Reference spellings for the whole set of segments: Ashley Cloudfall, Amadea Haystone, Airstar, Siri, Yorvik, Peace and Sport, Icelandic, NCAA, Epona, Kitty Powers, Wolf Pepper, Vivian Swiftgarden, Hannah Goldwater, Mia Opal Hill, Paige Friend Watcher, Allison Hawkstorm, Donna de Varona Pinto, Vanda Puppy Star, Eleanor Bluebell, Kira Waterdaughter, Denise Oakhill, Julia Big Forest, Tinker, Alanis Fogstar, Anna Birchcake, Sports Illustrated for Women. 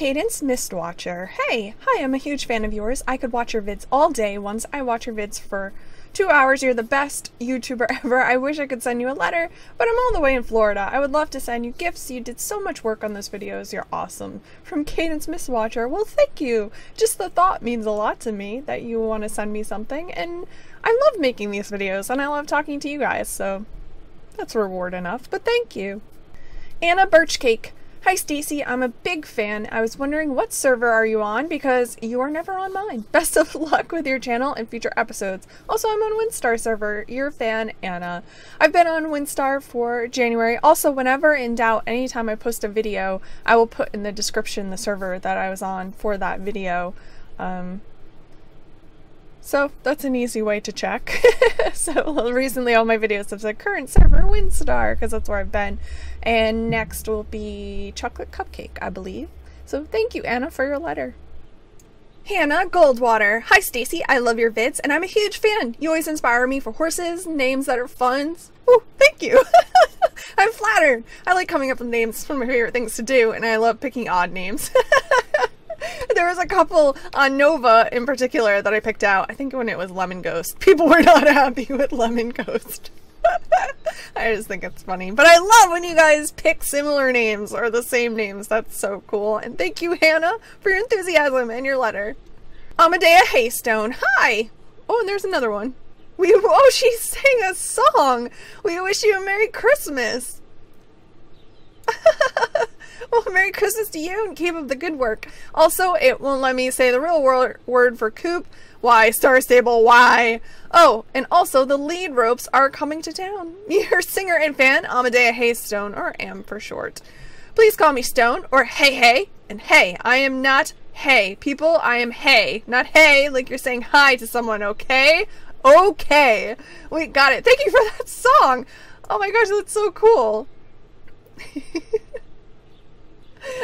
Cadence Mistwatcher. Hey! Hi, I'm a huge fan of yours. I could watch your vids all day. Once I watch your vids for 2 hours. You're the best YouTuber ever. I wish I could send you a letter, but I'm all the way in Florida. I would love to send you gifts. You did so much work on those videos. You're awesome. From Cadence Mistwatcher. Well, thank you. Just the thought means a lot to me that you want to send me something, and I love making these videos, and I love talking to you guys, so that's reward enough, but thank you. Anna Birchcake. Hi Stacy, I'm a big fan. I was wondering what server are you on because you are never on mine. Best of luck with your channel and future episodes. Also, I'm on Windstar server. You're a fan, Anna. I've been on Windstar for January. Also, whenever in doubt, anytime I post a video, I will put in the description the server that I was on for that video. So that's an easy way to check. So recently all my videos have said current server Windstar because that's where I've been, and next will be Chocolate Cupcake, I believe. So thank you, Anna, for your letter. Hannah Goldwater. Hi Stacy, I love your vids and I'm a huge fan. You always inspire me for horses, names that are fun. Oh, thank you. I'm flattered. I like coming up with names. It's one of my favorite things to do, and I love picking odd names. There was a couple on Nova in particular that I picked out. I think when it was Lemon Ghost. People were not happy with Lemon Ghost. I just think it's funny. But I love when you guys pick similar names or the same names. That's so cool. And thank you, Hannah, for your enthusiasm and your letter. Amadea Haystone. Hi! Oh, and there's another one. Oh, she sang a song. We wish you a Merry Christmas. Well, Merry Christmas to you and keep up the good work. Also, it won't let me say the real word for coop. Why? Star Stable, why? Oh, and also the lead ropes are coming to town. Your singer and fan, Amadea Haystone, or Am for short. Please call me Stone, or Hey Hey, and Hey. I am not Hey. People, I am Hey. Not Hey, like you're saying hi to someone, okay? Okay. We got it. Thank you for that song. Oh my gosh, that's so cool.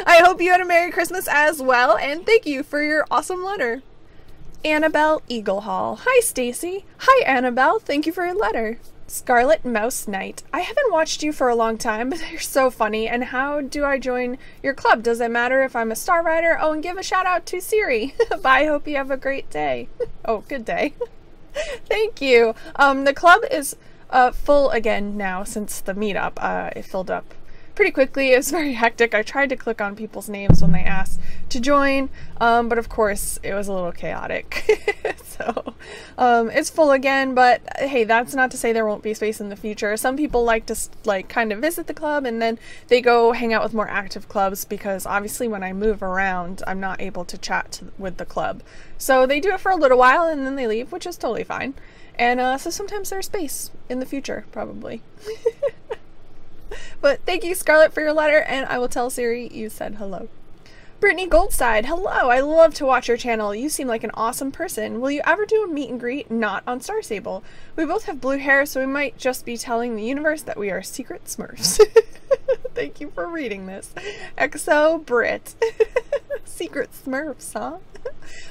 I hope you had a Merry Christmas as well, and thank you for your awesome letter. Annabelle Eaglehall. Hi Stacy. Hi Annabelle, thank you for your letter. Scarlet Mouse Knight. I haven't watched you for a long time, but you're so funny, and how do I join your club? Does it matter if I'm a star rider? Oh, and give a shout out to Siri. Bye, hope you have a great day. Oh, good day. Thank you. The club is full again now since the meetup. It filled up pretty quickly. It was very hectic. I tried to click on people's names when they asked to join, but of course it was a little chaotic. So it's full again, but hey, that's not to say there won't be space in the future. Some people like to kind of visit the club and then they go hang out with more active clubs, because obviously when I move around I'm not able to chat with the club. So they do it for a little while and then they leave, which is totally fine. And so sometimes there's space in the future, probably. But thank you, Scarlett, for your letter, and I will tell Siri you said hello. Brittany Goldside. Hello, I love to watch your channel. You seem like an awesome person. Will you ever do a meet and greet not on Star Stable? We both have blue hair, so we might just be telling the universe that we are secret Smurfs. Thank you for reading this. XO Brit. Secret Smurfs, huh?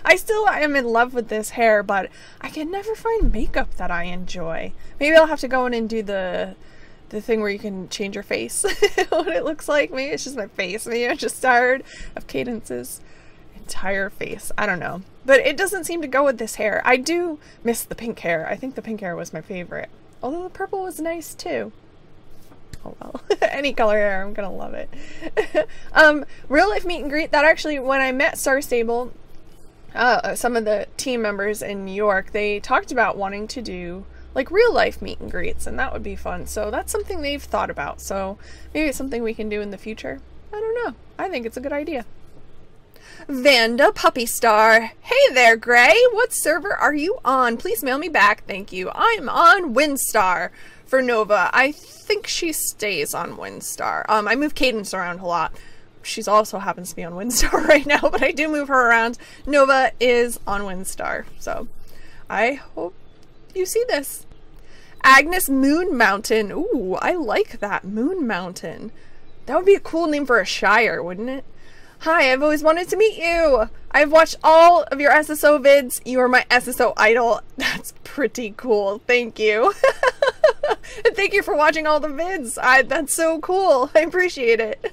I am in love with this hair, but I can never find makeup that I enjoy. Maybe I'll have to go in and do the thing where you can change your face. What it looks like. Maybe it's just my face. Maybe I'm just tired of Cadence's entire face. I don't know. But it doesn't seem to go with this hair. I do miss the pink hair. I think the pink hair was my favorite. Although the purple was nice too. Oh well. Any color hair, I'm gonna love it. Real life meet and greet, that actually, when I met Star Stable, some of the team members in New York, they talked about wanting to do like real life meet and greets, and that would be fun. So that's something they've thought about. So maybe it's something we can do in the future. I don't know. I think it's a good idea. Vanda Puppy Star. Hey there, Gray. What server are you on? Please mail me back. Thank you. I'm on Windstar for Nova. I think she stays on Windstar. I move Cadence around a lot. She's also happens to be on Windstar right now, but I do move her around. Nova is on Windstar. So I hope you see this. Agnes Moon Mountain. Ooh, I like that. Moon Mountain. That would be a cool name for a Shire, wouldn't it? Hi, I've always wanted to meet you. I've watched all of your SSO vids. You are my SSO idol. That's pretty cool. Thank you. And thank you for watching all the vids. That's so cool. I appreciate it.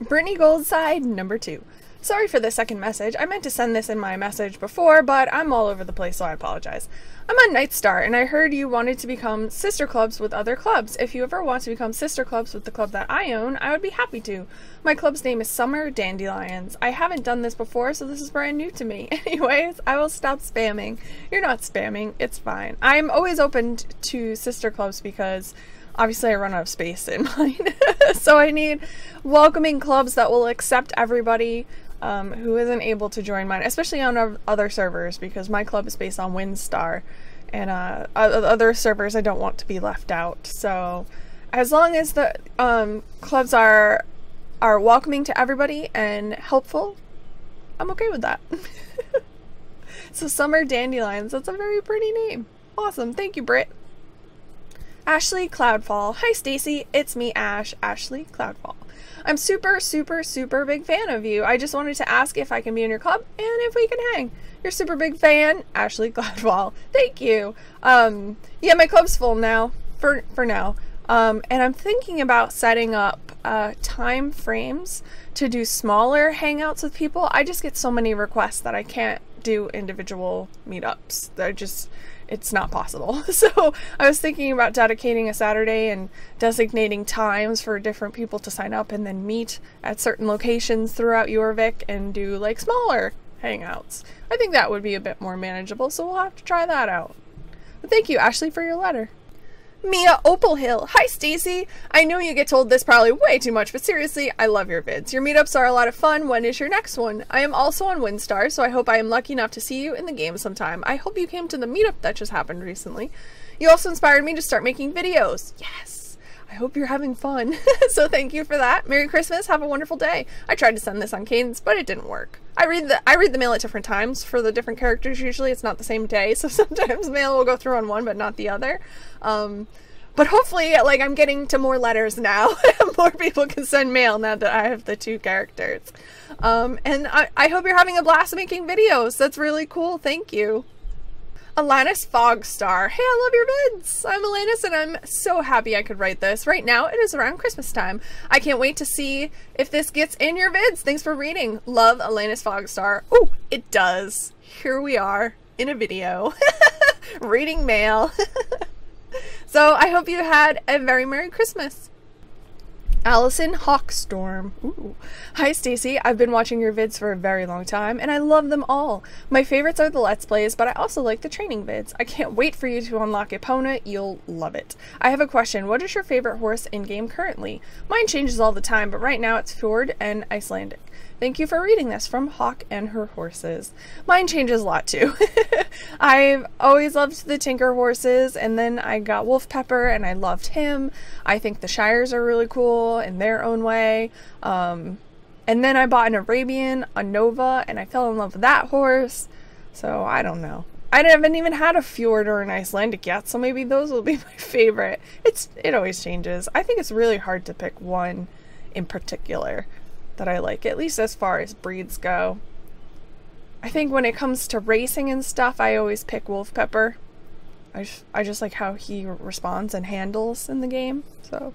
Brittany Goldside, number 2. Sorry for the second message. I meant to send this in my message before, but I'm all over the place, so I apologize. I'm on Nightstar, and I heard you wanted to become sister clubs with other clubs. If you ever want to become sister clubs with the club that I own, I would be happy to. My club's name is Summer Dandelions. I haven't done this before, so this is brand new to me. Anyways, I will stop spamming. You're not spamming. It's fine. I'm always open to sister clubs because obviously I run out of space in mine. So I need welcoming clubs that will accept everybody who isn't able to join mine, especially on other servers, because my club is based on Windstar, and other servers I don't want to be left out. So as long as the clubs are welcoming to everybody and helpful, I'm okay with that. So Summer Dandelions, that's a very pretty name. Awesome, thank you, Britt. Ashley Cloudfall. Hi Stacy, it's me, Ash. Ashley Cloudfall. I'm super, super, super big fan of you. I just wanted to ask if I can be in your club and if we can hang. You're super big fan, Ashley Gladwell. Thank you. Yeah, my club's full now, for now. And I'm thinking about setting up time frames to do smaller hangouts with people. I just get so many requests that I can't do individual meetups. They're just, it's not possible. So I was thinking about dedicating a Saturday and designating times for different people to sign up and then meet at certain locations throughout Yorvik and do like smaller hangouts. I think that would be a bit more manageable, so we'll have to try that out. But thank you, Ashley, for your letter. Mia Opal Hill. Hi Stacy. I know you get told this probably way too much, but seriously, I love your vids. Your meetups are a lot of fun. When is your next one? I am also on Windstar, so I hope I am lucky enough to see you in the game sometime. I hope you came to the meetup that just happened recently. You also inspired me to start making videos. Yes! I hope you're having fun. So thank you for that. Merry Christmas. Have a wonderful day. I tried to send this on Cadence, but it didn't work. I read the mail at different times for the different characters. Usually it's not the same day, so sometimes mail will go through on one but not the other. But hopefully, like, I'm getting to more letters now. More people can send mail now that I have the two characters. And I hope you're having a blast making videos. That's really cool. Thank you. Alanis Fogstar. Hey, I love your vids! I'm Alanis and I'm so happy I could write this. Right now, it is around Christmas time. I can't wait to see if this gets in your vids. Thanks for reading. Love, Alanis Fogstar. Oh, it does. Here we are in a video. Reading mail. So I hope you had a very Merry Christmas. Allison Hawkstorm. Ooh. Hi Stacy, I've been watching your vids for a very long time and I love them all. My favorites are the Let's Plays, but I also like the training vids. I can't wait for you to unlock Epona, you'll love it. I have a question, what is your favorite horse in-game currently? Mine changes all the time, but right now it's Fjord and Icelandic. Thank you for reading this from Hawk and her horses. Mine changes a lot too. I've always loved the Tinker horses, and then I got Wolf Pepper and I loved him. I think the Shires are really cool in their own way. And then I bought an Arabian, a Nova, and I fell in love with that horse. So I don't know. I haven't even had a Fjord or an Icelandic yet, so maybe those will be my favorite. It always changes. I think it's really hard to pick one in particular that I like, at least as far as breeds go. I think when it comes to racing and stuff, I always pick Wolf Pepper. I just like how he responds and handles in the game, so.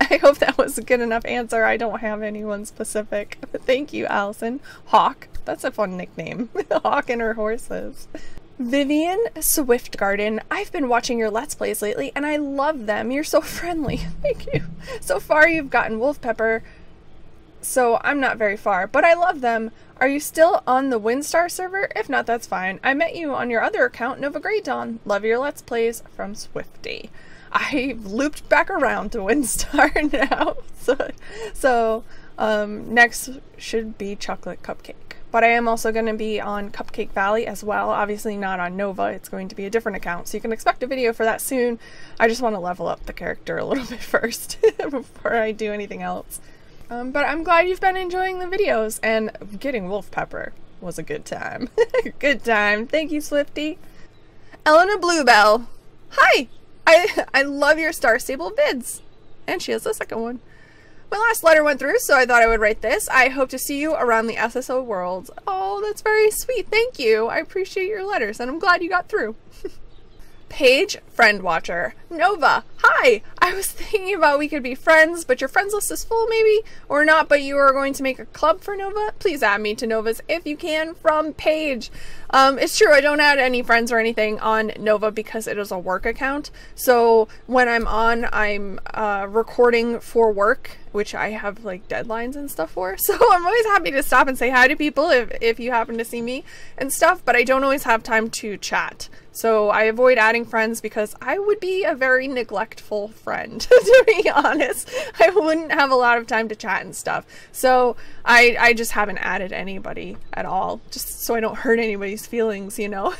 I hope that was a good enough answer. I don't have anyone specific. But thank you, Allison. Hawk, that's a fun nickname. Hawk and her horses. Vivian Swiftgarden. I've been watching your Let's Plays lately and I love them. You're so friendly. Thank you. So far you've gotten Wolf Pepper, so I'm not very far, but I love them. Are you still on the Windstar server? If not, that's fine. I met you on your other account, Nova Grey Dawn. Love your Let's Plays from Swifty. I've looped back around to Windstar now, so next should be Chocolate Cupcake. But I am also going to be on Cupcake Valley as well, obviously not on Nova, it's going to be a different account, so you can expect a video for that soon. I just want to level up the character a little bit first before I do anything else. But I'm glad you've been enjoying the videos, and getting Wolf Pepper was a good time. Good time. Thank you, Swifty. Eleanor Bluebell. Hi! I love your Star Stable vids. And she has the second one. My last letter went through, so I thought I would write this. I hope to see you around the SSO world. Oh, that's very sweet. Thank you. I appreciate your letters, and I'm glad you got through. Paige Friend Watcher. Nova, hi! I was thinking about we could be friends, but your friends list is full maybe? Or not, but you are going to make a club for Nova? Please add me to Nova's if you can, from Paige. It's true, I don't add any friends or anything on Nova because it is a work account. So when I'm on, I'm recording for work, which I have like deadlines and stuff for. So I'm always happy to stop and say hi to people if you happen to see me and stuff, but I don't always have time to chat. So I avoid adding friends because I would be a very neglectful friend, to be honest. I wouldn't have a lot of time to chat and stuff. So I just haven't added anybody at all, just so I don't hurt anybody's feelings, you know.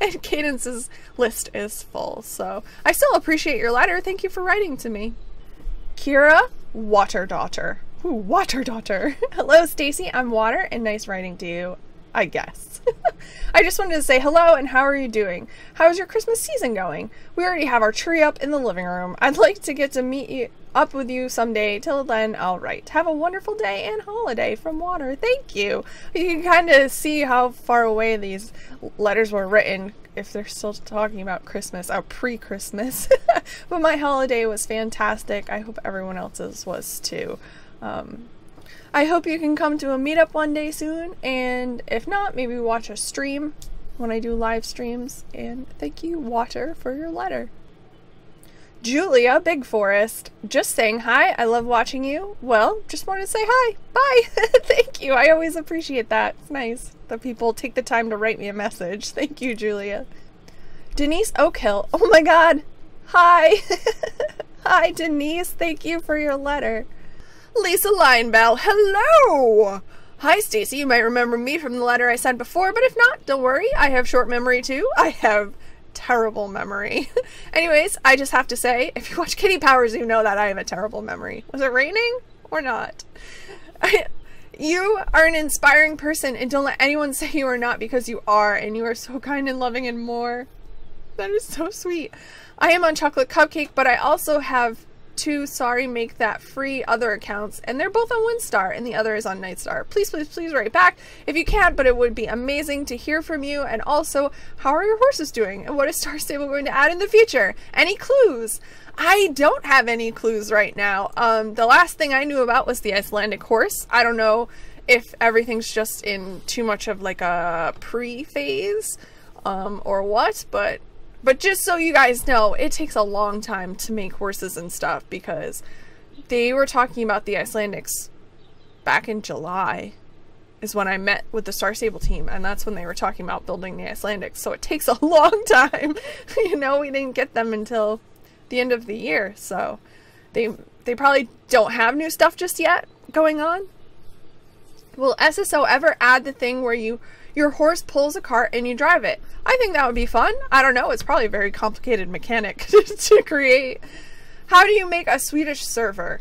And Cadence's list is full, so I still appreciate your letter. Thank you for writing to me. Kira Waterdaughter. Ooh, Waterdaughter. Hello, Stacy. I'm Water, and nice writing to you, I guess. I just wanted to say hello and how are you doing? How's your Christmas season going? We already have our tree up in the living room. I'd like to get to meet you up with you someday. Till then, all right. Have a wonderful day and holiday from Water. Thank you. You can kind of see how far away these letters were written if they're still talking about Christmas, or pre-Christmas. But my holiday was fantastic. I hope everyone else's was too. I hope you can come to a meetup one day soon, and if not, maybe watch a stream when I do live streams. And thank you, Water, for your letter. Julia Big Forest, just saying hi. I love watching you. Well, just wanted to say hi. Bye. Thank you. I always appreciate that. It's nice that people take the time to write me a message. Thank you, Julia. Denise Oakhill. Oh my god. Hi. Hi, Denise. Thank you for your letter. Lisa Lionbell, hello! Hi Stacy, you might remember me from the letter I sent before, but if not, don't worry, I have short memory too. I have terrible memory. Anyways, I just have to say, if you watch Kitty Powers, you know that I have a terrible memory. Was it raining or not? You are an inspiring person, and don't let anyone say you are not, because you are, and you are so kind and loving and more. That is so sweet. I am on Chocolate Cupcake, but I also have two sorry make that free other accounts, and they're both on Windstar and the other is on Nightstar. Please please please write back if you can, but it would be amazing to hear from you. And also, how are your horses doing, and what is Star Stable going to add in the future? Any clues? I don't have any clues right now. The last thing I knew about was the Icelandic horse. I don't know if everything's just in too much of like a pre-phase or what, but just so you guys know, it takes a long time to make horses and stuff, because they were talking about the Icelandics back in July is when I met with the Star Stable team, and that's when they were talking about building the Icelandics, so it takes a long time. You know, we didn't get them until the end of the year, so they probably don't have new stuff just yet going on. Will SSO ever add the thing where your horse pulls a cart and you drive it? I think that would be fun. I don't know, it's probably a very complicated mechanic to create. How do you make a Swedish server?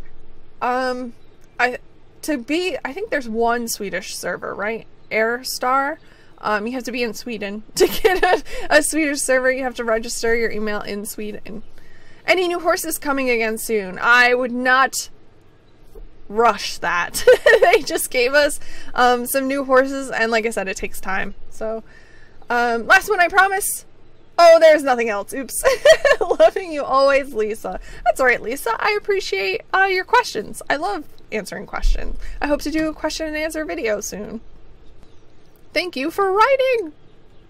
I think there's one Swedish server, right? Airstar. You have to be in Sweden to get a Swedish server. You have to register your email in Sweden. Any new horses coming again soon? I would not rush that. They just gave us some new horses, and like I said, it takes time. So last one, I promise. Oh, there's nothing else. Oops. Loving you always, Lisa. That's all right, Lisa. I appreciate your questions. I love answering questions. I hope to do a question and answer video soon. Thank you for writing.